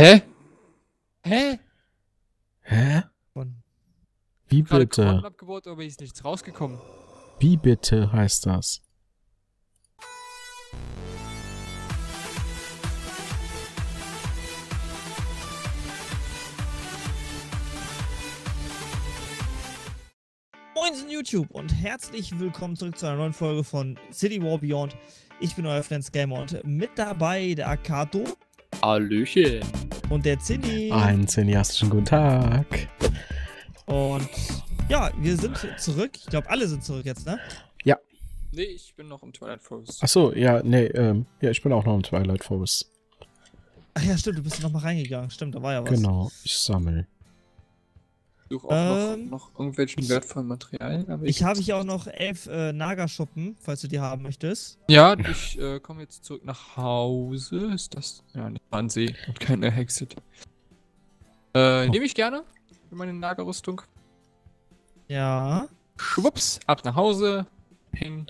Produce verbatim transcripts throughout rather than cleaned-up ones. Hä? Hä? Hä? Wie bitte? Abgebaut, aber ist nichts rausgekommen. Wie bitte heißt das? Moinsen YouTube und herzlich willkommen zurück zu einer neuen Folge von City War Beyond. Ich bin euer FlensGamer und mit dabei der Akato. Hallöchen. Und der Zinni. Einen zinniastischen guten Tag. Und ja, wir sind zurück. Ich glaube, alle sind zurück jetzt, ne? Ja. Nee, ich bin noch im Twilight Forest. Achso, ja, nee, ähm, ja, ich bin auch noch im Twilight Forest. Ach ja, stimmt, du bist noch mal reingegangen. Stimmt, da war ja was. Genau, ich sammle. Ich suche auch ähm, noch, noch irgendwelchen wertvollen Materialien. Aber ich ich habe hier auch noch elf äh, Nagerschuppen, falls du die haben möchtest. Ja, ich äh, komme jetzt zurück nach Hause. Ist das? Ja, das war ein See und keine Hexe. Äh, oh. Nehme ich gerne für meine Nagerrüstung. Ja. Schwupps, ab nach Hause. Ping.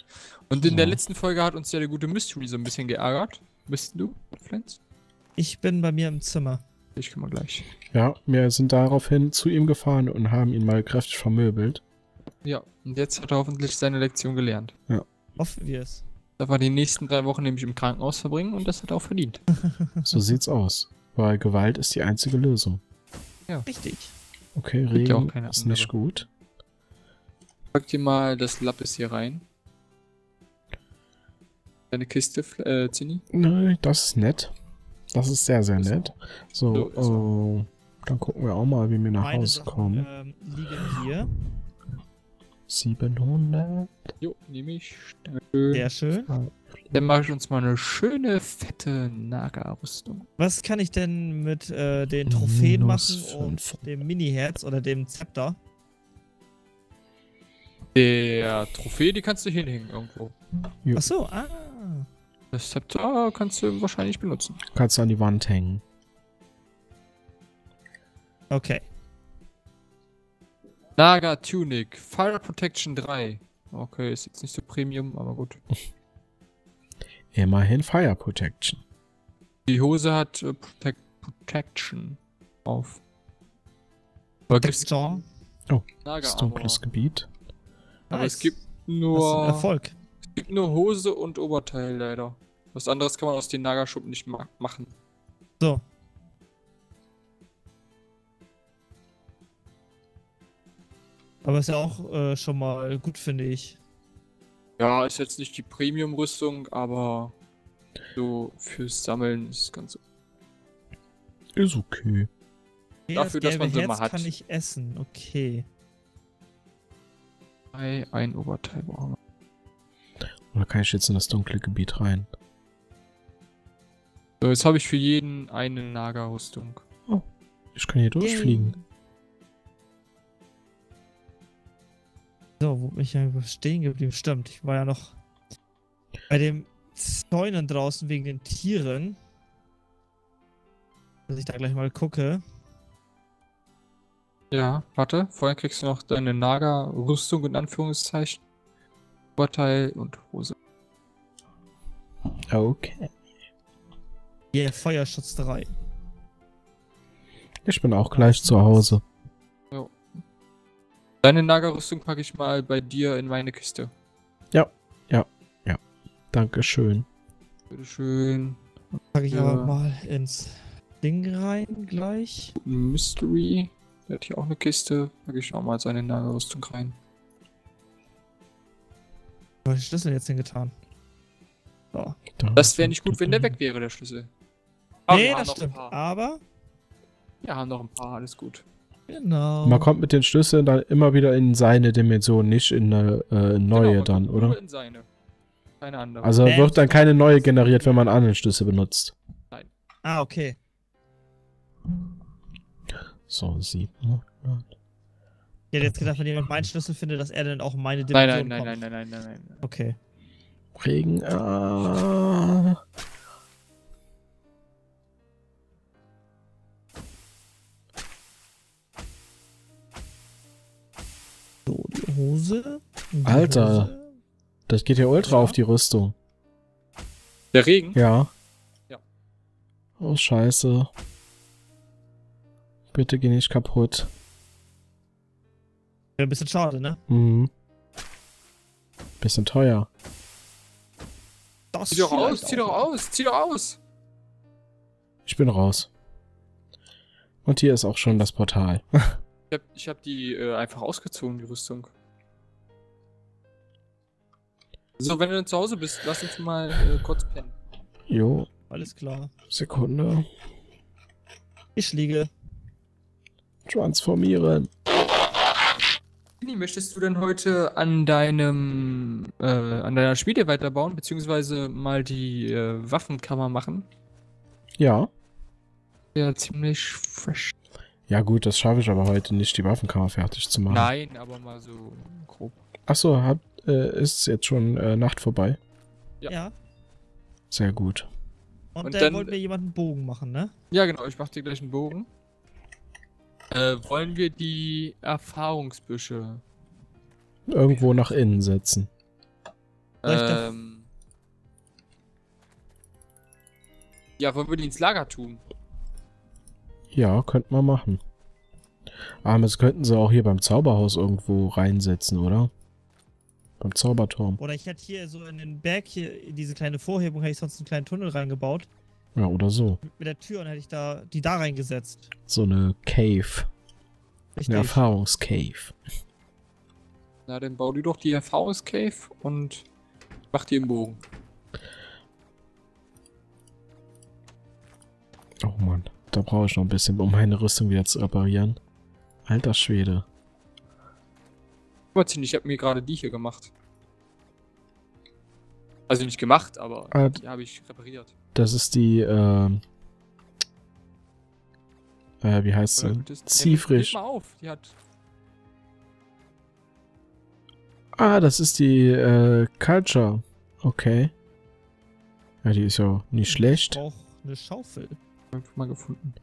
Und in ja. der letzten Folge hat uns ja der gute Mystery so ein bisschen geärgert. Bist du, Flens? Ich bin bei mir im Zimmer. Ich komme gleich. Ja, wir sind daraufhin zu ihm gefahren und haben ihn mal kräftig vermöbelt. Ja, und jetzt hat er hoffentlich seine Lektion gelernt. Ja. Hoffen wir es. Da war die nächsten drei Wochen nämlich im Krankenhaus verbringen und das hat er auch verdient. So sieht's aus. Weil Gewalt ist die einzige Lösung. Ja. Richtig. Okay, Regen ja auch keine ist andere. Nicht gut. Pack dir mal das Lappis hier rein. Deine Kiste, äh, Zinni? Nein, das ist nett. Das ist sehr, sehr nett. So, oh, dann gucken wir auch mal, wie wir nach Hause kommen. Ähm, liegen hier. siebenhundert. Jo, nehme ich. Schön. Sehr schön. Dann mache ich uns mal eine schöne, fette Naga-Rüstung. Was kann ich denn mit äh, den Trophäen Minus machen und fünf. Dem Mini-Herz oder dem Zepter? Der Trophäe, die kannst du hinhängen irgendwo. Jo. Ach so, ah. Das Zepter kannst du wahrscheinlich benutzen. Kannst du an die Wand hängen. Okay. Naga Tunic, Fire Protection drei. Okay, ist jetzt nicht so Premium, aber gut. Immerhin Fire Protection. Die Hose hat äh, Protect Protection auf. Aber Protection. Oh, das dunkles Gebiet. Aber nice. Es gibt nur... Das ist ein Erfolg. Es gibt nur Hose und Oberteil leider. Was anderes kann man aus den Nagerschuppen nicht ma machen. So. Aber ist ja auch äh, schon mal gut, finde ich. Ja, ist jetzt nicht die Premium-Rüstung, aber so fürs Sammeln ist ganz okay. Ist okay. okay Dafür, das dass man sie Herz mal hat. Kann ich essen, okay. Ein Oberteil brauchen wir. Oder kann ich jetzt in das dunkle Gebiet rein? So, jetzt habe ich für jeden eine Nagerrüstung. Oh, ich kann hier durchfliegen. So, wo bin ich ja stehen geblieben? Stimmt, ich war ja noch bei den Zäunen draußen wegen den Tieren. Dass ich da gleich mal gucke. Ja, warte, vorher kriegst du noch deine Nagerrüstung in Anführungszeichen. Oberteil und Hose. Okay. Yeah, Feuerschutz drei. Ich bin auch gleich zu Hause. Jo. Deine Nagerrüstung packe ich mal bei dir in meine Kiste. Ja, ja, ja. Dankeschön. Bitteschön. Packe ich ja. aber mal ins Ding rein gleich. Mystery. Der hat hier auch eine Kiste. Packe ich auch mal seine Nagerrüstung rein. Was habe ich den Schlüssel jetzt hingetan? So. Das wäre nicht gut, wenn der weg wäre, der Schlüssel. Aber nee, das stimmt. Aber? Wir haben noch ein paar, alles gut. Genau. Man kommt mit den Schlüsseln dann immer wieder in seine Dimension, nicht in eine äh, neue genau, dann, oder? Nur in seine. Keine andere. Also äh, wird dann keine neue generiert, wenn man andere Schlüssel benutzt. Nein. Ah, okay. So, sieht man. Ich hätte jetzt gedacht, wenn jemand meinen Schlüssel findet, dass er dann auch meine Dimension nein, nein, nein, nein, nein, nein, nein, nein. Okay. Regen. Äh. So, die Hose. Die Alter. Hose. Das geht ja ultra ja. auf die Rüstung. Der Regen? Ja. Ja. Oh, scheiße. Bitte geh nicht kaputt. Ja, ein bisschen schade, ne? Mhm. Bisschen teuer. Das zieh doch aus, zieh doch aus, zieh doch aus! Ich bin raus. Und hier ist auch schon das Portal. Ich hab, ich hab die äh, einfach ausgezogen, die Rüstung. So, wenn du dann zu Hause bist, lass uns mal äh, kurz pennen. Jo. Alles klar. Sekunde. Ich liege. Transformieren. Zinni, möchtest du denn heute an deinem, äh, an deiner Schmiede weiterbauen, beziehungsweise mal die äh, Waffenkammer machen? Ja. Ja, ziemlich fresh. Ja gut, das schaffe ich aber heute nicht, die Waffenkammer fertig zu machen. Nein, aber mal so grob. Achso, hab, äh, ist jetzt schon äh, Nacht vorbei? Ja. Ja. Sehr gut. Und, Und dann, dann wollten wir jemanden Bogen machen, ne? Ja genau, ich mach dir gleich einen Bogen. Äh, wollen wir die Erfahrungsbüsche irgendwo nach innen setzen? Ähm... Ja, wollen wir die ins Lager tun? Ja, könnten wir machen. Aber das könnten sie auch hier beim Zauberhaus irgendwo reinsetzen, oder? Beim Zauberturm. Oder ich hätte hier so in den Berg hier, in diese kleine Vorhebung, hätte ich sonst einen kleinen Tunnel reingebaut. Ja, oder so. Mit der Tür und hätte ich da die da reingesetzt. So eine Cave. Richtig. Eine Erfahrungscave. Na, dann bau du doch die Erfahrungscave und mach die im Bogen. Oh Mann, da brauche ich noch ein bisschen, um meine Rüstung wieder zu reparieren. Alter Schwede. Ich habe mir gerade die hier gemacht. Also nicht gemacht, aber ah, die habe ich repariert. Das ist die, äh, äh wie heißt sie? Ziefrisch. Hey, mal auf, die hat... Ah, das ist die, äh, Culture. Okay. Ja, die ist ja nicht schlecht. Ich brauch eine Schaufel. Hab ich mal gefunden.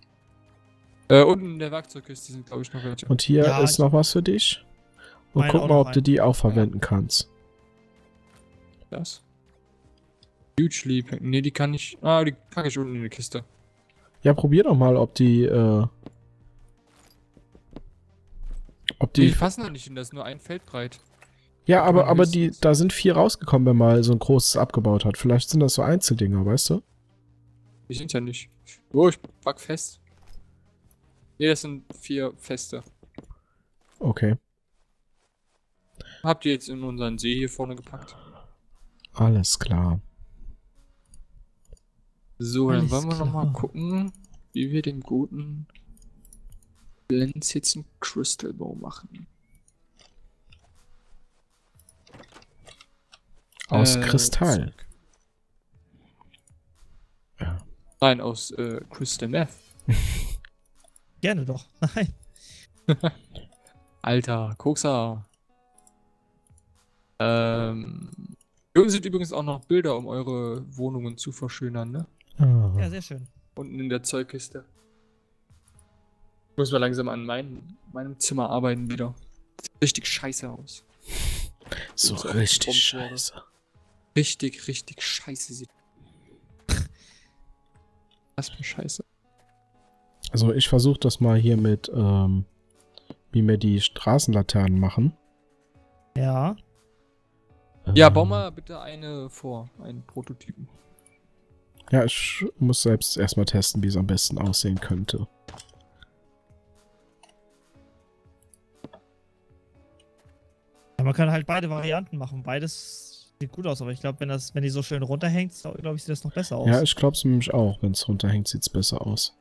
Äh, unten in der Werkzeugkiste sind, glaube ich, noch welche. Und hier ja, ist noch was für dich. Und guck mal, ob rein. du die auch verwenden ja. kannst. Das? Huge Leap. Ne, die kann ich... Ah, die packe ich unten in die Kiste. Ja, probier doch mal, ob die... Äh, ob die... Die passen doch nicht hin, das ist nur ein Feld breit. Ja, aber, aber die, da sind vier rausgekommen, wenn mal so ein großes abgebaut hat. Vielleicht sind das so Einzeldinger, weißt du? Die sind ja nicht. Oh, ich pack fest. Ne, das sind vier feste. Okay. Habt ihr jetzt in unseren See hier vorne gepackt? Alles klar. So, dann Alles wollen wir nochmal gucken, wie wir den guten Blends jetzt einen Crystal Bow machen. Aus äh, Kristall? Ja. Nein, aus äh, Crystal Meth. Gerne doch, nein. Alter, Kokser. Ähm, hier sind übrigens auch noch Bilder, um eure Wohnungen zu verschönern, ne? Oh. Ja, sehr schön. Unten in der Zeugkiste. Ich muss mal langsam an mein, meinem Zimmer arbeiten wieder. Sieht richtig scheiße aus. So richtig scheiße. Richtig, richtig scheiße sieht. Was für Scheiße. Also ich versuche das mal hier mit, ähm, wie wir die Straßenlaternen machen. Ja. Ja, bau mal bitte eine vor, einen Prototypen. Ja, ich muss selbst erstmal testen, wie es am besten aussehen könnte. Ja, man kann halt beide Varianten machen. Beides sieht gut aus, aber ich glaube, wenn das, wenn die so schön runterhängt, glaube ich, sieht das noch besser aus. Ja, ich glaube es nämlich auch. Wenn es runterhängt, sieht es besser aus.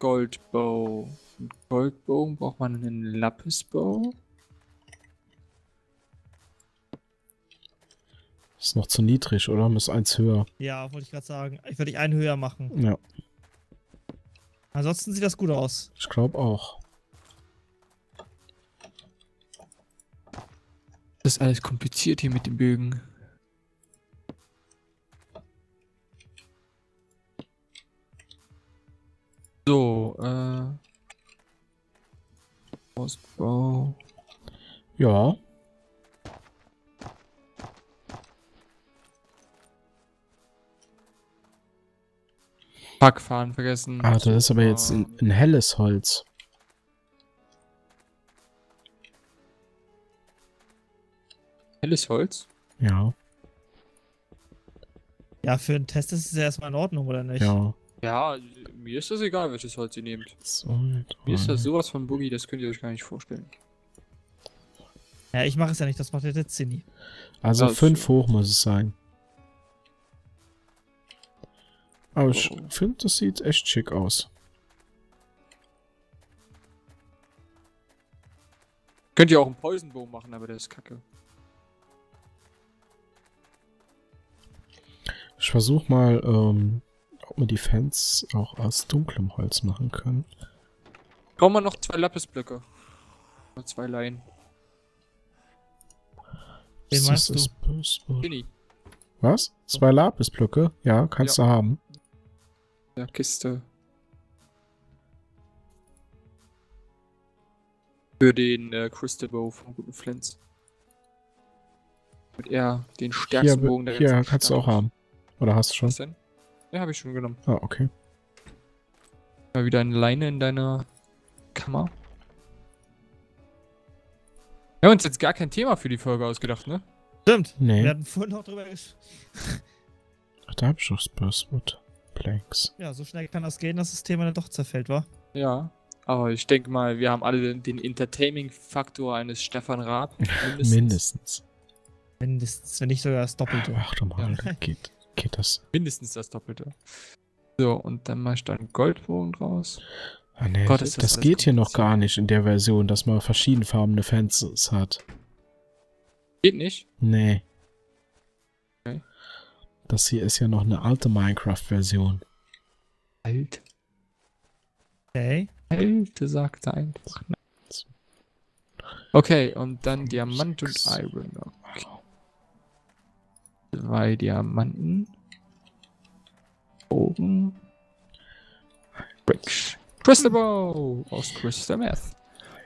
Goldbow. Goldbow braucht man einen Lapisbow. Ist noch zu niedrig, oder? Muss eins höher. Ja, wollte ich gerade sagen. Ich würde einen höher machen. Ja. Ansonsten sieht das gut aus. Ich glaube auch. Das ist alles kompliziert hier mit den Bögen. So, äh... Ausbau... Ja... Backfahren vergessen. Ah, das ist aber jetzt ein, ein helles Holz. Helles Holz? Ja. Ja, für einen Test ist es ja erstmal in Ordnung, oder nicht? Ja. Ja, mir ist das egal, welches Holz ihr nehmt. So, mir ist das sowas von Boogie, das könnt ihr euch gar nicht vorstellen. Ja, ich mache es ja nicht, das macht der Zinni. Also fünf hoch muss es sein. Aber ich oh. finde, das sieht echt schick aus. Könnt ihr auch einen Poisonbogen machen, aber der ist kacke. Ich versuche mal, ähm, ob wir die Fans auch aus dunklem Holz machen können. Brauchen wir noch zwei Lappisblöcke. Oder zwei Leinen. Wen meinst du? Zinni. Was? Zwei Lappisblöcke? Ja, kannst ja. du haben. Ja, Kiste. Für den äh, Crystal Bow vom guten Flens. Mit er den stärksten hier, Bogen der ganzen Stadt. Ja, kannst du auch haben. Oder hast du schon? Was denn? Ja, habe ich schon genommen. Ah, okay. Mal wieder eine Leine in deiner Kammer. Wir haben uns jetzt gar kein Thema für die Folge ausgedacht, ne? Stimmt. Nee. Wir hatten vorhin noch drüber gesprochen. Ach, da hab ich doch Spurswood Planks. Ja, so schnell kann das gehen, dass das Thema dann doch zerfällt, wa? Ja, aber ich denke mal, wir haben alle den, den Entertaining-Faktor eines Stefan Raab. Mindestens. Mindestens. Mindestens, wenn nicht sogar das Doppelte. Ach du mal, ja. geht, geht das. Mindestens das Doppelte. So, und dann mach ich da einen Goldbogen draus. Ah, nee, Gott, das, das, das geht hier noch gar nicht in der Version, dass man verschiedenfarbene Fences hat. Geht nicht? Nee. Okay. Das hier ist ja noch eine alte Minecraft-Version. Alt? Okay. Alte sagte einfach. Okay, und dann Diamant und Iron. Okay. Zwei Diamanten. Bogen. Bricks. Crystal Bow aus Crystal Meth.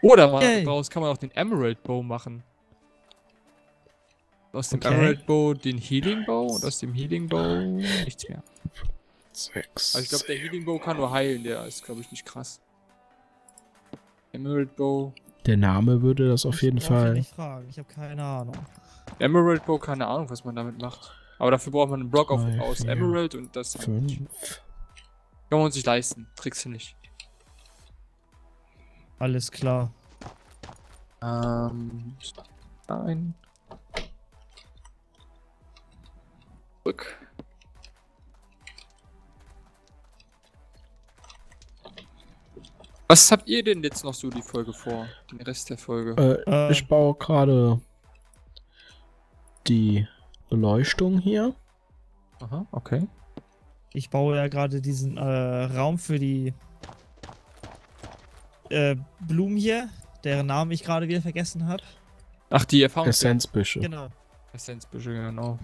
Oder okay. daraus kann man auch den Emerald Bow machen. Aus dem okay. Emerald Bow den Healing Bow und aus dem Healing Bow nichts mehr. Sechs. Also ich glaube, der Healing Bow kann nur heilen, der ist glaube ich nicht krass. Emerald Bow. Der Name würde das auf ich jeden Fall. Ich fragen, ich habe keine Ahnung. Emerald Bow, keine Ahnung, was man damit macht. Aber dafür braucht man einen Block auf, drei, aus vier, Emerald und das. Fünf. Kann man sich leisten, trickst du nicht. Alles klar. Ähm. Nein. Zurück. Was habt ihr denn jetzt noch so die Folge vor? Den Rest der Folge? Äh, äh. Ich baue gerade die Beleuchtung hier. Aha, okay. Ich baue ja gerade diesen äh, Raum für die Äh, Blumen hier, deren Namen ich gerade wieder vergessen habe. Ach, die Erfahrung. Essenzbüsche. Genau. Essenzbüsche, genau.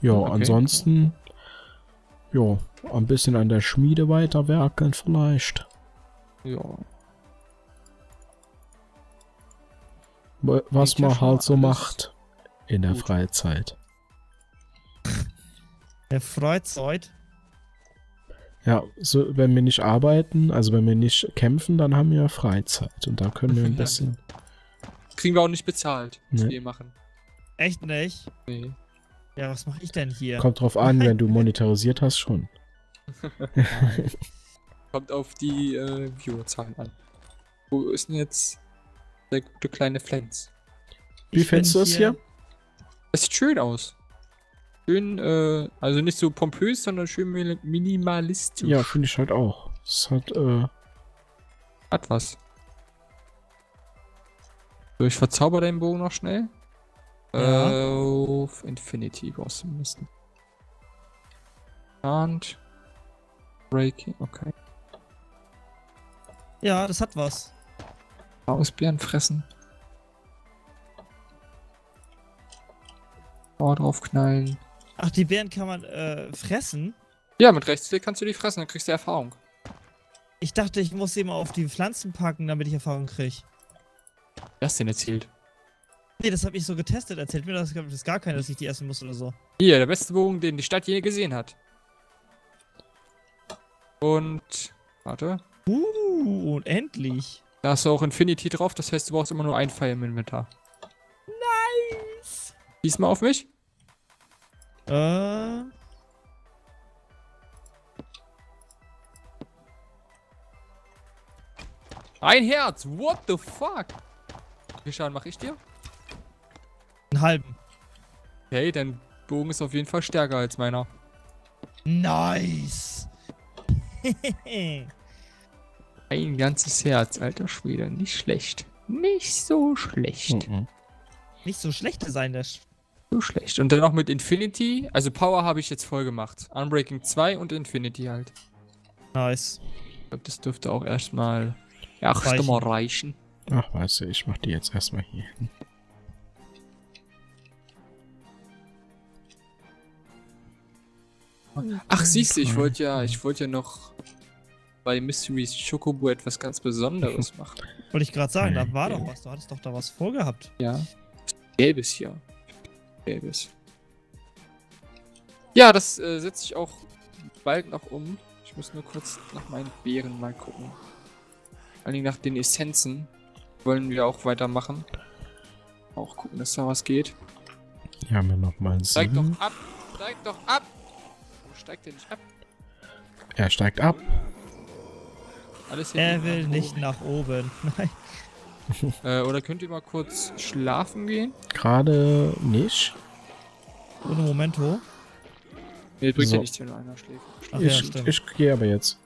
Ja, okay. Ansonsten ja, ein bisschen an der Schmiede weiterwerkeln vielleicht. Ja. Was ich man halt so alles macht in der gut. Freizeit. Der Freizeit? Ja, so, wenn wir nicht arbeiten, also wenn wir nicht kämpfen, dann haben wir Freizeit und da können wir ein bisschen. Kriegen wir auch nicht bezahlt, was nee. wir machen. Echt nicht? Nee. Ja, was mache ich denn hier? Kommt drauf an, wenn du monetarisiert hast, schon. Kommt auf die äh, Viewerzahlen an. Wo ist denn jetzt der gute kleine Flens? Wie findest du das hier? Das sieht schön aus. Schön, äh, also nicht so pompös, sondern schön minimalistisch. Ja, finde ich halt auch. Es hat, äh... Hat was. So, ich verzauber deinen Bogen noch schnell. Ja. Äh, auf Infinity brauchst du müssen. Und Breaking, okay. Ja, das hat was. Ausbären fressen. Oh, draufknallen. Ach, die Beeren kann man äh, fressen? Ja, mit Rechtsklick kannst du die fressen, dann kriegst du Erfahrung. Ich dachte, ich muss sie mal auf die Pflanzen packen, damit ich Erfahrung krieg. Was denn erzählt? Nee, das habe ich so getestet. Erzählt mir das, das gar keiner, dass ich die essen muss oder so. Hier, der beste Bogen, den die Stadt je gesehen hat. Und... Warte. Uh, und endlich. Da hast du auch Infinity drauf, das heißt, du brauchst immer nur einen Pfeil im Inventar. Nice! Diesmal auf mich. Äh... Ein Herz! What the fuck? Wie Schaden mache ich dir? Einen halben. Okay, dein Bogen ist auf jeden Fall stärker als meiner. Nice! Ein ganzes Herz, alter Schwede. Nicht schlecht. Nicht so schlecht. Mhm. Nicht so schlecht sein, das. So schlecht. Und dann noch mit Infinity. Also Power habe ich jetzt voll gemacht. Unbreaking zwei und Infinity halt. Nice. Ich glaube, das dürfte auch erstmal... Ja, reichen. Mal reichen. Ach, weißt du, ich mach die jetzt erstmal hier. Ach, siehst du, ich wollte ja, ich wollte ja noch bei Mysteries Chocobo etwas ganz Besonderes machen. Wollte ich gerade sagen, da war doch was, du hattest doch da was vorgehabt. Ja. Gelbes hier. Gelbes. Ja, das äh, setze ich auch bald noch um. Ich muss nur kurz nach meinen Beeren mal gucken. Vor allen Dingen nach den Essenzen wollen wir auch weitermachen. Auch gucken, dass da was geht. Hier haben wir nochmal einen Steig doch ab! Steig doch ab! Wo steigt der nicht ab? Er steigt ab. Alles er will nicht nach oben. Nein. äh, oder könnt ihr mal kurz schlafen gehen? Gerade nicht. Ohne Momento. Nee, bringt so. Ja nichts, wenn nur einer schläft. Ach, ich ja, ich gehe aber jetzt.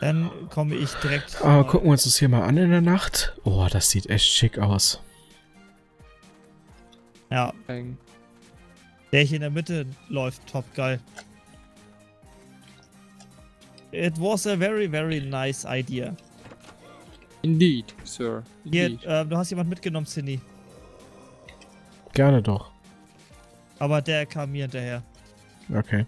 Dann komme ich direkt... Aber gucken wir uns das hier mal an in der Nacht. Oh, das sieht echt schick aus. Ja. Der hier in der Mitte läuft, top geil. It was a very, very nice idea. Indeed, sir. Indeed. Hier, äh, du hast jemand mitgenommen, Zinni. Gerne doch. Aber der kam mir hinterher. Okay.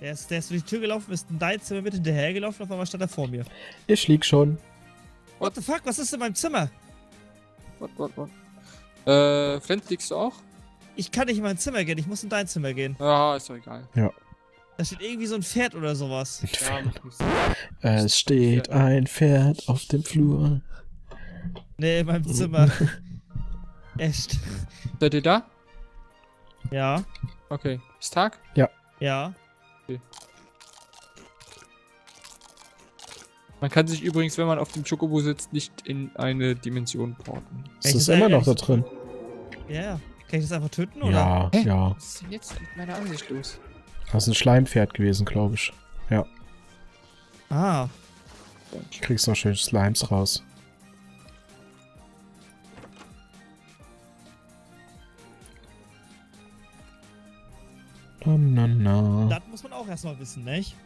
Der ist, der ist durch die Tür gelaufen, ist in dein Zimmer mit hinterhergelaufen, auf einmal stand er vor mir. Ich lieg schon. What the fuck, was ist in meinem Zimmer? What, what, what? Äh, Flens, liegst du auch? Ich kann nicht in mein Zimmer gehen, ich muss in dein Zimmer gehen. Ah, ist doch egal. Ja. Da steht irgendwie so ein Pferd oder sowas. Ein Pferd. Ja, es steht Pferd. Ein Pferd auf dem Flur. Nee, in meinem Zimmer. Echt. Seid ihr da? Ja. Okay. Ist Tag? Ja. Ja. Man kann sich übrigens, wenn man auf dem Chocobo sitzt, nicht in eine Dimension porten. Ist das immer noch da drin? Ja, ja. Kann ich das einfach töten, oder? Ja, hey, ja. Was ist denn jetzt mit meiner Ansicht los? Das ist ein Schleimpferd gewesen, glaube ich. Ja. Ah. Du kriegst noch schön Slimes raus. Na, na, na. Das muss man auch erstmal wissen, nicht?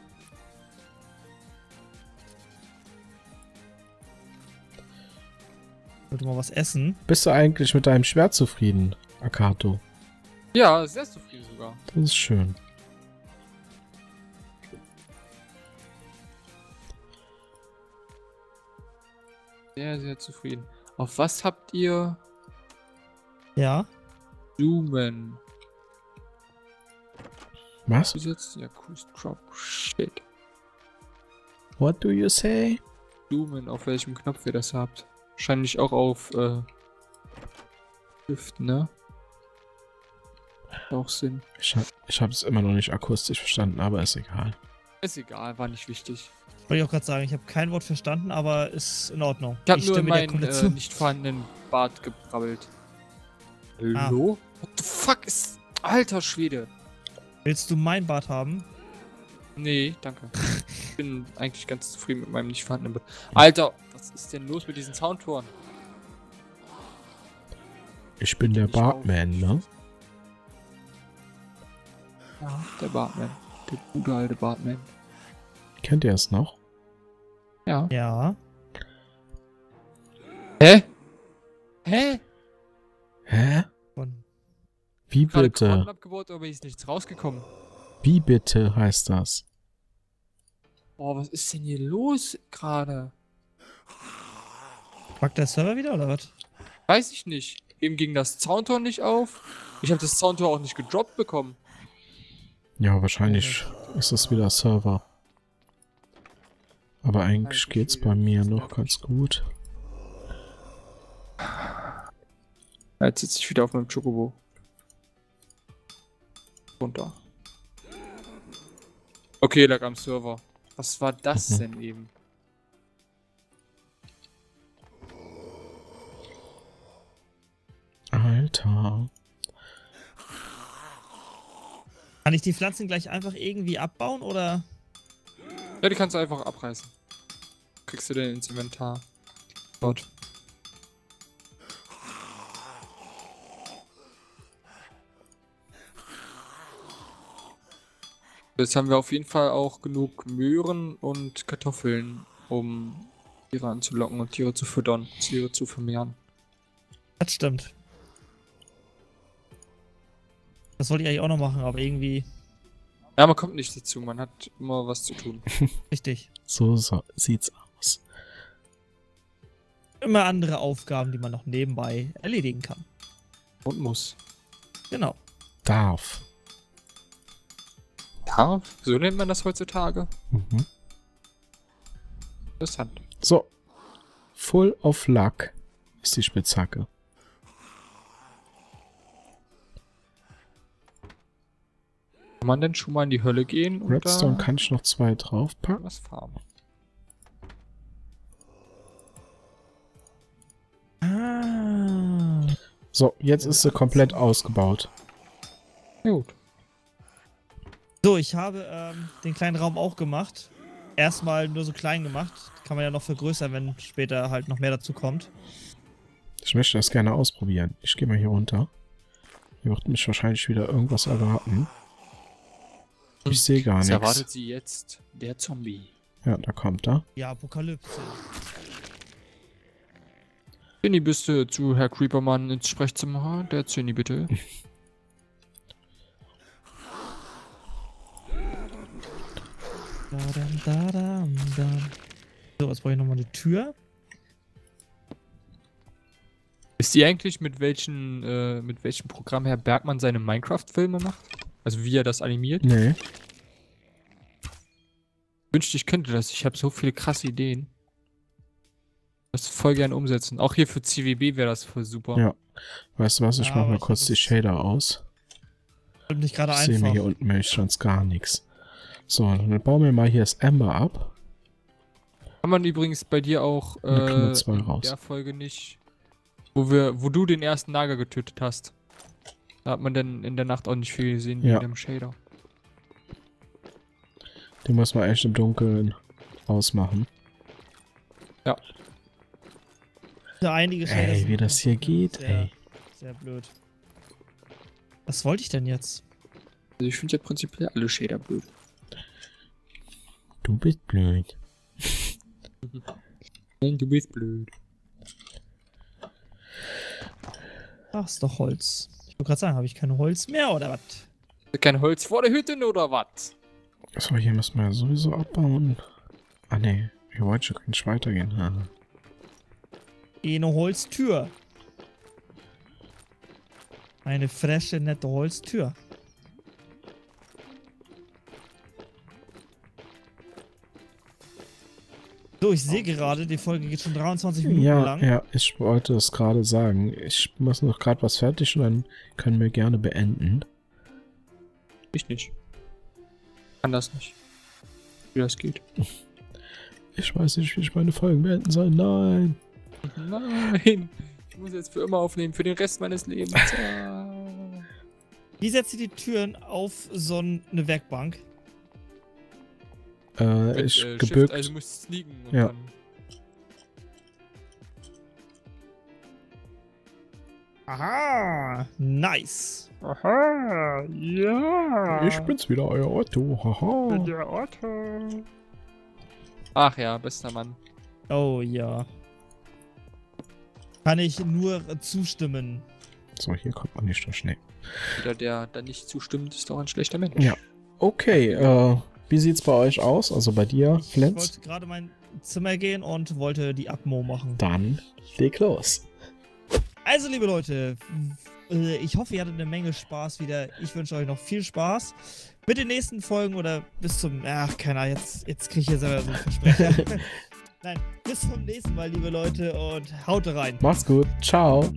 Ich wollte mal was essen. Bist du eigentlich mit deinem Schwert zufrieden, Akato? Ja, sehr zufrieden sogar. Das ist schön. Sehr, sehr zufrieden. Auf was habt ihr... Ja? Zoomen. Was? Ja, Crop shit. What do you say? Zoomen, auf welchem Knopf ihr das habt. Wahrscheinlich auch auf äh, Shift, ne? Hat auch Sinn. Ich, hab, ich hab's immer noch nicht akustisch verstanden, aber ist egal. Ist egal, war nicht wichtig. Wollte ich auch gerade sagen, ich habe kein Wort verstanden, aber ist in Ordnung. Ich hab ich nur meinen äh, nicht vorhandenen Bart gebrabbelt. Hallo? Ah. What the fuck ist... Alter Schwede! Willst du mein Bart haben? Nee, danke. Ich bin eigentlich ganz zufrieden mit meinem nicht vorhandenen Bart. Alter, was ist denn los mit diesen Soundtoren? Ich bin der Bartman, ne? Ja, der Bartman. Der gute alte Bartman. Kennt ihr es noch? Ja. Ja. Hä? Hä? Hä? Wie bitte? Abgebaut, aber ist nichts rausgekommen. Wie bitte heißt das? Boah, was ist denn hier los gerade? Packt der Server wieder oder was? Weiß ich nicht. Eben ging das Zauntor nicht auf. Ich habe das Zauntor auch nicht gedroppt bekommen. Ja, wahrscheinlich ist das wieder Server. Aber eigentlich geht's bei mir noch ganz gut. Jetzt sitze ich wieder auf meinem Chocobo. Runter. Okay, lag am Server. Was war das mhm. denn eben? Alter. Kann ich die Pflanzen gleich einfach irgendwie abbauen, oder? Ja, die kannst du einfach abreißen. Kriegst du den ins Inventar. Dort. Jetzt haben wir auf jeden Fall auch genug Möhren und Kartoffeln, um Tiere anzulocken und Tiere zu füttern, Tiere zu vermehren. Das stimmt. Das wollte ich eigentlich auch noch machen, aber irgendwie... Ja, man kommt nicht dazu, man hat immer was zu tun. Richtig. So, so sieht's aus. Immer andere Aufgaben, die man noch nebenbei erledigen kann. Und muss. Genau. Darf. Darf? So nennt man das heutzutage. Mhm. Interessant. So. Full of Luck ist die Spitzhacke. Kann man denn schon mal in die Hölle gehen? Redstone kann ich noch zwei draufpacken. Was Farbe? Ah. So, jetzt ist sie komplett ausgebaut. Gut. So, ich habe ähm, den kleinen Raum auch gemacht. Erstmal nur so klein gemacht. Kann man ja noch vergrößern, wenn später halt noch mehr dazu kommt. Ich möchte das gerne ausprobieren. Ich gehe mal hier runter. Hier wird mich wahrscheinlich wieder irgendwas erwarten. Ich sehe gar nichts. Erwartet sie jetzt der Zombie. Ja, da kommt er. Ja, Apokalypse. Zinni, bist du zu Herr Creepermann ins Sprechzimmer? Der Zinni, bitte. da, da, da, da, da. So, jetzt brauche ich nochmal eine Tür. Ist die eigentlich, mit, welchen, äh, mit welchem Programm Herr Bergmann seine Minecraft-Filme macht? Also wie er das animiert? Nee. Wünschte ich könnte das. Ich habe so viele krasse Ideen. Das voll gern umsetzen. Auch hier für C W B wäre das voll super. Ja. Weißt du was? Ich ja, mache mal kurz die Shader aus. Ich nicht gerade einfach. Sehen wir hier unten nämlich sonst gar nichts. So, dann bauen wir mal hier das Ember ab. Kann man übrigens bei dir auch äh, in der Folge nicht, wo wir, wo du den ersten Nager getötet hast. Da hat man denn in der Nacht auch nicht viel gesehen ja. wegen dem Shader. Den muss man echt im Dunkeln ausmachen. Ja. Da einige Shader. Ey, wie das hier geht, sehr, ey. Sehr blöd. Was wollte ich denn jetzt? Also ich finde ja prinzipiell alle Shader blöd. Du bist blöd. Nein, du bist blöd. Ach, ist doch Holz. Ich wollte gerade sagen, habe ich kein Holz mehr oder was? Kein Holz vor der Hütte oder was? So, hier müssen wir sowieso abbauen. Ah ne, wir wollen schon nicht weitergehen. Hm. Eine Holztür. Eine frische, nette Holztür. So, ich sehe gerade, die Folge geht schon dreiundzwanzig Minuten ja, lang. Ja, ich wollte es gerade sagen. Ich muss noch gerade was fertig und dann können wir gerne beenden. Ich nicht. Kann das nicht. Wie das geht. Ich weiß nicht, wie ich meine Folgen beenden soll. Nein. Nein. Ich muss jetzt für immer aufnehmen, für den Rest meines Lebens. Wie setzt ihr die Türen auf so eine Werkbank? Äh, Mit, ich äh, gebückt. Shift, also musst du liegen und ja. dann... Aha, nice. Aha, ja. Ich bin's wieder, euer Otto. Haha. Ich bin der Otto. Ach ja, bester Mann. Oh ja. Kann ich nur zustimmen. So, hier kommt man nicht so schnell. Jeder, der da nicht zustimmt, ist doch ein schlechter Mensch. Ja. Okay, äh... wie sieht's bei euch aus? Also bei dir, Flens? Ich wollte gerade in mein Zimmer gehen und wollte die Abmo machen. Dann leg los. Also, liebe Leute, ich hoffe, ihr hattet eine Menge Spaß wieder. Ich wünsche euch noch viel Spaß mit den nächsten Folgen oder bis zum... Ach, keine Ahnung, jetzt, jetzt kriege ich hier selber so ein Versprechen. Nein, bis zum nächsten Mal, liebe Leute, und haut rein. Macht's gut. Ciao.